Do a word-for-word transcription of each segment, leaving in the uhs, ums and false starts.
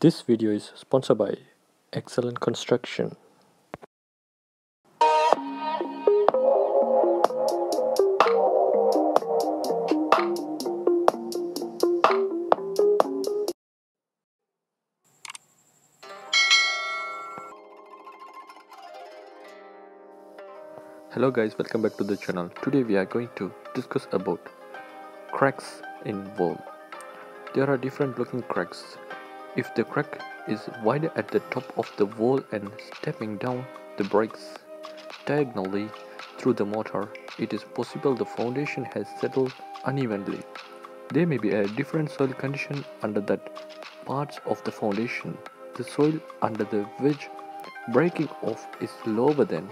This video is sponsored by Excellent Construction. Hello guys, welcome back to the channel. Today we are going to discuss about cracks in wall. There are different looking cracks. If the crack is wider at the top of the wall and stepping down the bricks diagonally through the mortar, it is possible the foundation has settled unevenly. There may be a different soil condition under that parts of the foundation. The soil under the which breaking off is lower than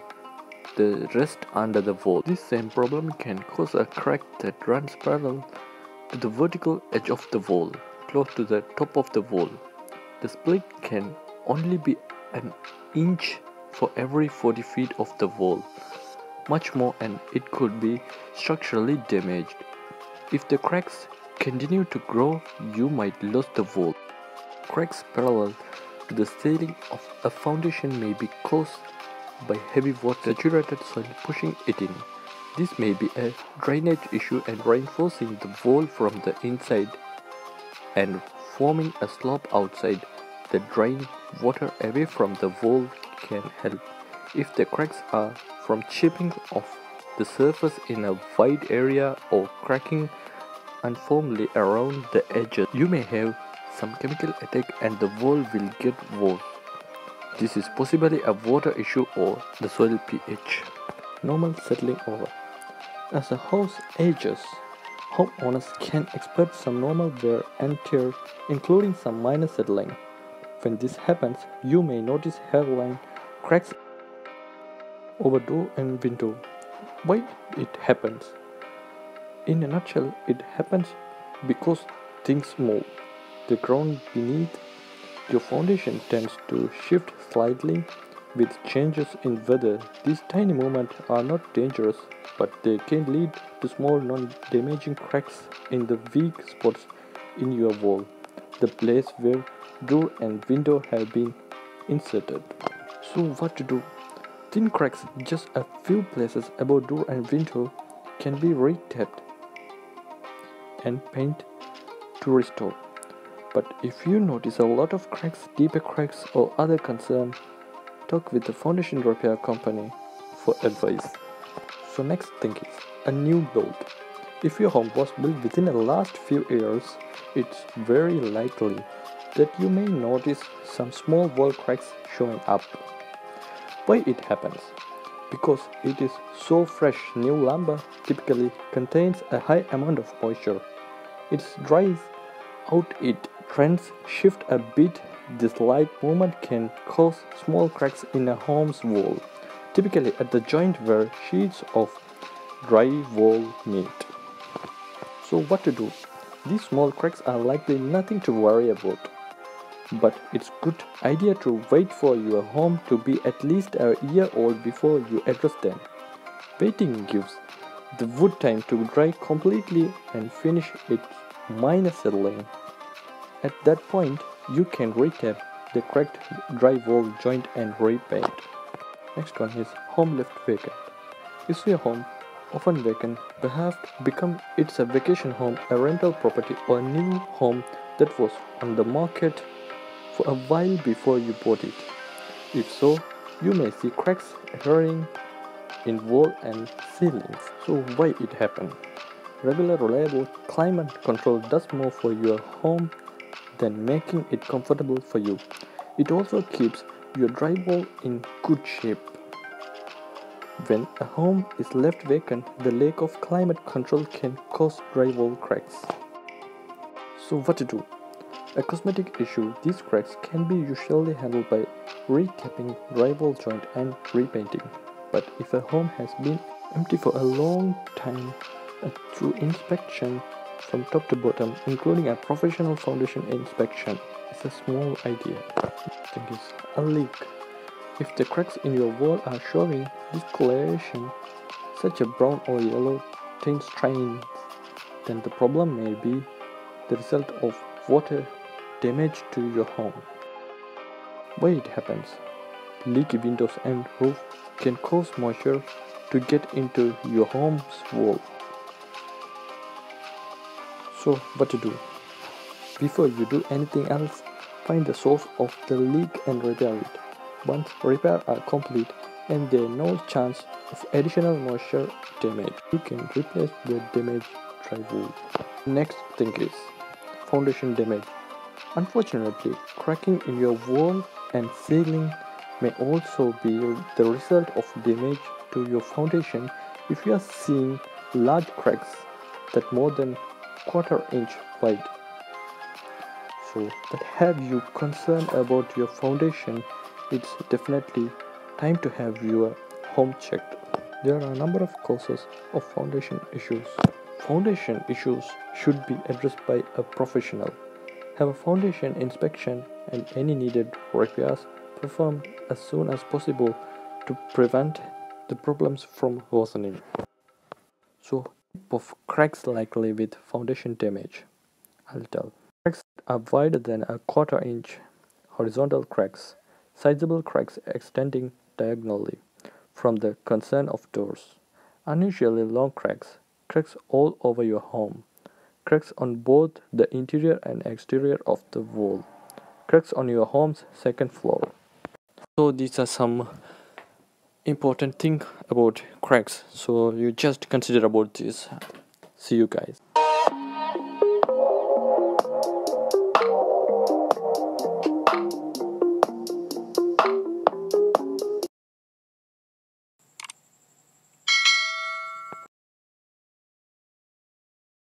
the rest under the wall. This same problem can cause a crack that runs parallel to the vertical edge of the wall, close to the top of the wall. The split can only be an inch for every forty feet of the wall, much more, and it could be structurally damaged. If the cracks continue to grow, you might lose the wall. Cracks parallel to the ceiling of a foundation may be caused by heavy water saturated soil pushing it in. This may be a drainage issue and reinforcing the wall from the inside and forming a slope outside the drain water away from the wall can help. If the cracks are from chipping off the surface in a wide area or cracking uniformly around the edges, you may have some chemical attack and the wall will get worse. This is possibly a water issue or the soil pH. Normal settling over. As the house ages, homeowners can expect some normal wear and tear, including some minor settling. When this happens, you may notice hairline cracks over door and window. Why it happens? In a nutshell, it happens because things move. The ground beneath your foundation tends to shift slightly with changes in weather. These tiny movements are not dangerous, but they can lead to small non-damaging cracks in the weak spots in your wall, the place where door and window have been inserted. So what to do? Thin cracks just a few places above door and window can be re-tapped and painted to restore. But if you notice a lot of cracks, deeper cracks or other concerns, talk with the foundation repair company for advice. So next thing is a new build. If your home was built within the last few years, it's very likely that you may notice some small wall cracks showing up. Why it happens? Because it is so fresh. New lumber typically contains a high amount of moisture. It dries out, it trends shift a bit. This light movement can cause small cracks in a home's wall, typically at the joint where sheets of drywall meet. So what to do? These small cracks are likely nothing to worry about, but it's good idea to wait for your home to be at least a year old before you address them. Waiting gives the wood time to dry completely and finish its minor settling. At that point, you can retap the cracked drywall joint and repaint. Next one is home left vacant. Is your home often vacant, perhaps become it's a vacation home, a rental property or a new home that was on the market for a while before you bought it? If so, you may see cracks occurring in wall and ceilings. So why it happened? Regular reliable climate control does more for your home than making it comfortable for you. It also keeps your drywall in good shape. When a home is left vacant, the lack of climate control can cause drywall cracks. So what to do? A cosmetic issue. These cracks can be usually handled by re-tapping drywall joint and repainting. But if a home has been empty for a long time, a thorough inspection from top to bottom, including a professional foundation inspection, is a small idea. Thing is a leak. If the cracks in your wall are showing discoloration, such a brown or yellow tint stain, then the problem may be the result of water damage to your home. Why it happens? Leaky windows and roof can cause moisture to get into your home's wall. So what to do? Before you do anything else, find the source of the leak and repair it. Once repairs are complete and there is no chance of additional moisture damage, you can replace the damaged drywall. Next thing is foundation damage. Unfortunately, cracking in your wall and ceiling may also be the result of damage to your foundation. If you are seeing large cracks that more than quarter inch wide, so that have you concerned about your foundation, it's definitely time to have your home checked. There are a number of causes of foundation issues. Foundation issues should be addressed by a professional. Have a foundation inspection and any needed repairs performed as soon as possible to prevent the problems from worsening. So, type of cracks likely with foundation damage. I'll tell. Cracks are wider than a quarter inch, horizontal cracks, sizable cracks extending diagonally from the concern of doors, unusually long cracks, cracks all over your home, cracks on both the interior and exterior of the wall, cracks on your home's second floor. So these are some important thing about cracks, so you just consider about this. See you guys.